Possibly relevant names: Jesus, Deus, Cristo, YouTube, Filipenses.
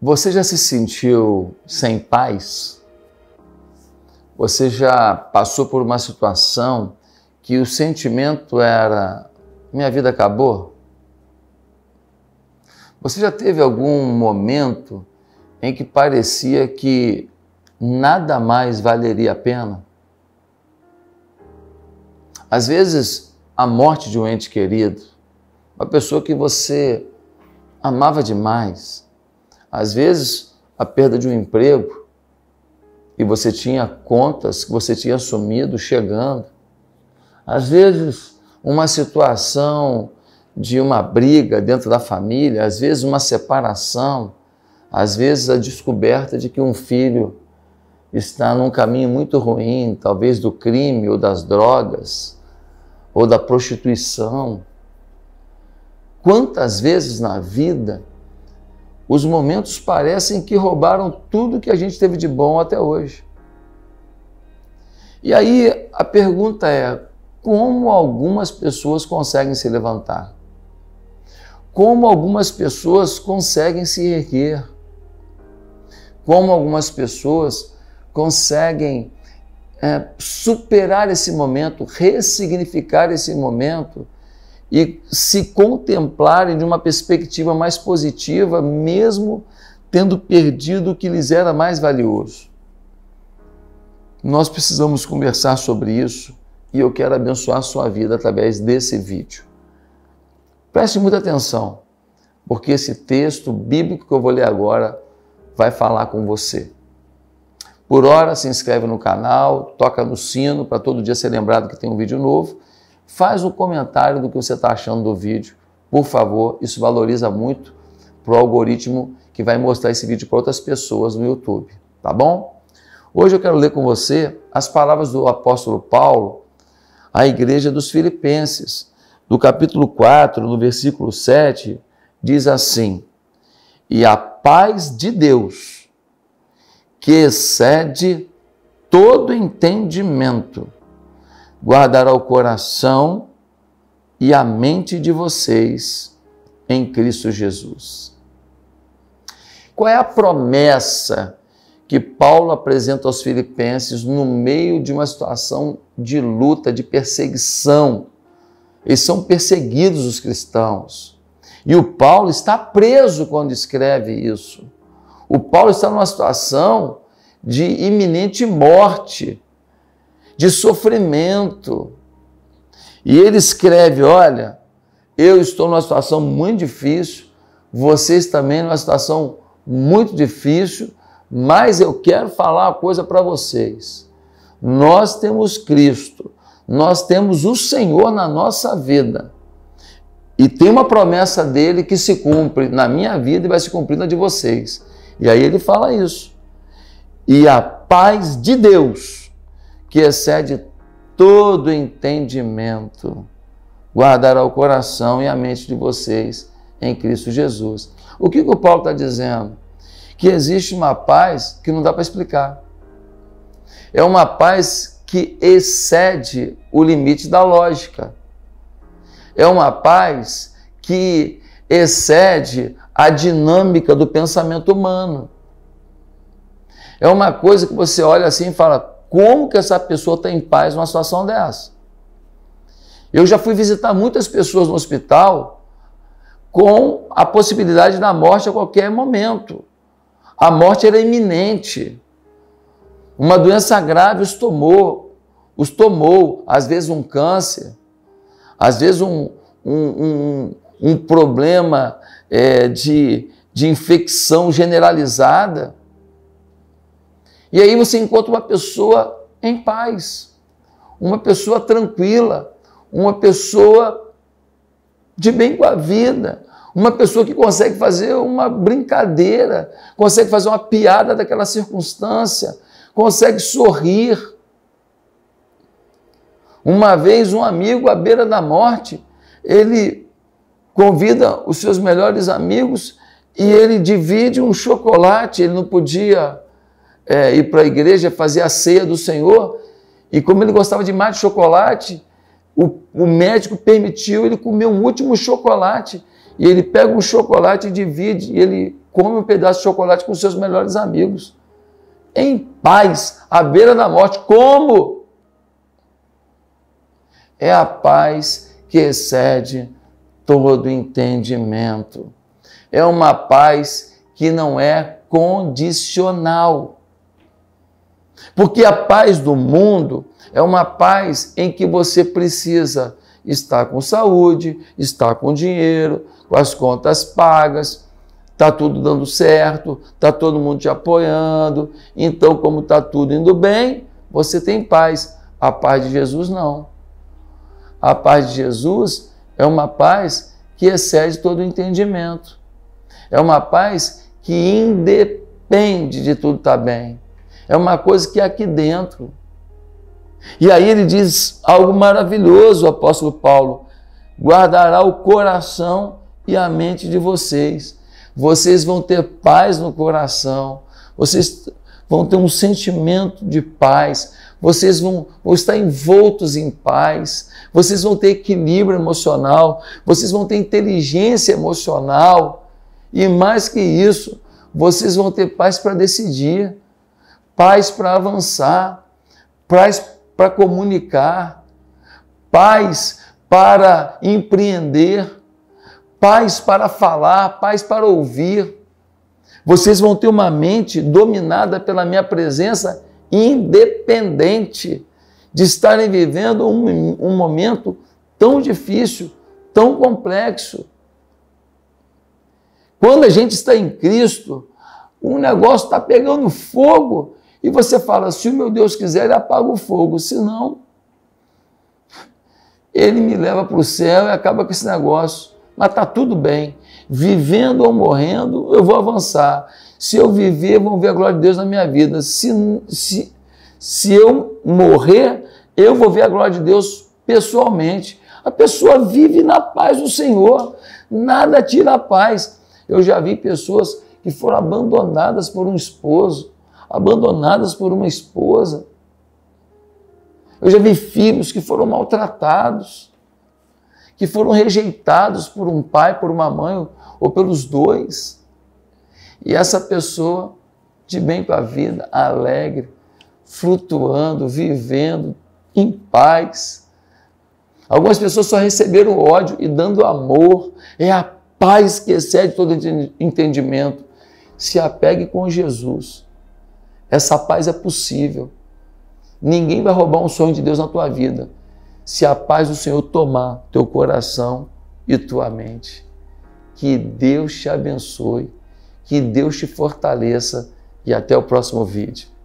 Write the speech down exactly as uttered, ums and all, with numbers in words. Você já se sentiu sem paz? Você já passou por uma situação que o sentimento era: minha vida acabou? Você já teve algum momento em que parecia que nada mais valeria a pena? Às vezes, a morte de um ente querido, uma pessoa que você amava demais. Às vezes, a perda de um emprego, e você tinha contas que você tinha assumido chegando. Às vezes, uma situação de uma briga dentro da família, às vezes uma separação, às vezes a descoberta de que um filho está num caminho muito ruim, talvez do crime ou das drogas, ou da prostituição. Quantas vezes na vida os momentos parecem que roubaram tudo que a gente teve de bom até hoje. E aí a pergunta é: como algumas pessoas conseguem se levantar? Como algumas pessoas conseguem se erguer? Como algumas pessoas conseguem é, superar esse momento, ressignificar esse momento, e se contemplarem de uma perspectiva mais positiva, mesmo tendo perdido o que lhes era mais valioso? Nós precisamos conversar sobre isso, e eu quero abençoar a sua vida através desse vídeo. Preste muita atenção, porque esse texto bíblico que eu vou ler agora vai falar com você. Por ora, se inscreve no canal, toca no sino para todo dia ser lembrado que tem um vídeo novo. Faz um comentário do que você está achando do vídeo, por favor, isso valoriza muito para o algoritmo que vai mostrar esse vídeo para outras pessoas no YouTube, tá bom? Hoje eu quero ler com você as palavras do apóstolo Paulo à igreja dos Filipenses, do capítulo quatro, no versículo sete, diz assim: e a paz de Deus, que excede todo entendimento, guardará o coração e a mente de vocês em Cristo Jesus. Qual é a promessa que Paulo apresenta aos Filipenses no meio de uma situação de luta, de perseguição? Eles são perseguidos, os cristãos. E o Paulo está preso quando escreve isso. O Paulo está numa situação de iminente morte, de sofrimento. E ele escreve: olha, eu estou numa situação muito difícil, vocês também numa situação muito difícil, mas eu quero falar uma coisa para vocês. Nós temos Cristo, nós temos o Senhor na nossa vida. E tem uma promessa dele que se cumpre na minha vida e vai se cumprir na de vocês. E aí ele fala isso. E a paz de Deus, que excede todo entendimento, guardará o coração e a mente de vocês em Cristo Jesus. O que, que o Paulo está dizendo? Que existe uma paz que não dá para explicar. É uma paz que excede o limite da lógica. É uma paz que excede a dinâmica do pensamento humano. É uma coisa que você olha assim e fala: como que essa pessoa está em paz numa situação dessa? Eu já fui visitar muitas pessoas no hospital com a possibilidade da morte a qualquer momento. A morte era iminente. Uma doença grave os tomou, os tomou, às vezes um câncer, às vezes um, um, um, um problema é, de, de infecção generalizada. E aí você encontra uma pessoa em paz, uma pessoa tranquila, uma pessoa de bem com a vida, uma pessoa que consegue fazer uma brincadeira, consegue fazer uma piada daquela circunstância, consegue sorrir. Uma vez um amigo à beira da morte, ele convida os seus melhores amigos e ele divide um chocolate. Ele não podia É, ir para a igreja fazer a ceia do Senhor, E como ele gostava demais de chocolate, o, o médico permitiu ele comer um último chocolate. E ele pega um chocolate e divide, e ele come um pedaço de chocolate com seus melhores amigos. Em paz, à beira da morte. Como? É a paz que excede todo entendimento. É uma paz que não é condicional. Porque a paz do mundo é uma paz em que você precisa estar com saúde, estar com dinheiro, com as contas pagas, está tudo dando certo, está todo mundo te apoiando. Então, como está tudo indo bem, você tem paz. A paz de Jesus, não. A paz de Jesus é uma paz que excede todo o entendimento. É uma paz que independe de tudo estar bem. É uma coisa que é aqui dentro. E aí ele diz algo maravilhoso, o apóstolo Paulo. Guardará o coração e a mente de vocês. Vocês vão ter paz no coração, vocês vão ter um sentimento de paz, vocês vão, vão estar envoltos em paz, vocês vão ter equilíbrio emocional, vocês vão ter inteligência emocional e, mais que isso, vocês vão ter paz para decidir, paz para avançar, paz para comunicar, paz para empreender, paz para falar, paz para ouvir. Vocês vão ter uma mente dominada pela minha presença, independente de estarem vivendo um, um momento tão difícil, tão complexo. Quando a gente está em Cristo, um negócio está pegando fogo e você fala, se o meu Deus quiser, ele apaga o fogo, se não, ele me leva para o céu e acaba com esse negócio. Mas está tudo bem, vivendo ou morrendo, eu vou avançar. Se eu viver, vão ver a glória de Deus na minha vida. Se, se, se eu morrer, eu vou ver a glória de Deus pessoalmente. A pessoa vive na paz do Senhor, nada tira a paz. Eu já vi pessoas que foram abandonadas por um esposo, abandonadas por uma esposa. Eu já vi filhos que foram maltratados, que foram rejeitados por um pai, por uma mãe, ou pelos dois. E essa pessoa, de bem com a vida, alegre, flutuando, vivendo, em paz. Algumas pessoas só receberam ódio e dando amor. É a paz que excede todo entendimento. Se apegue com Jesus. Essa paz é possível. Ninguém vai roubar um sonho de Deus na tua vida, se a paz do Senhor tomar teu coração e tua mente. Que Deus te abençoe, que Deus te fortaleça e até o próximo vídeo.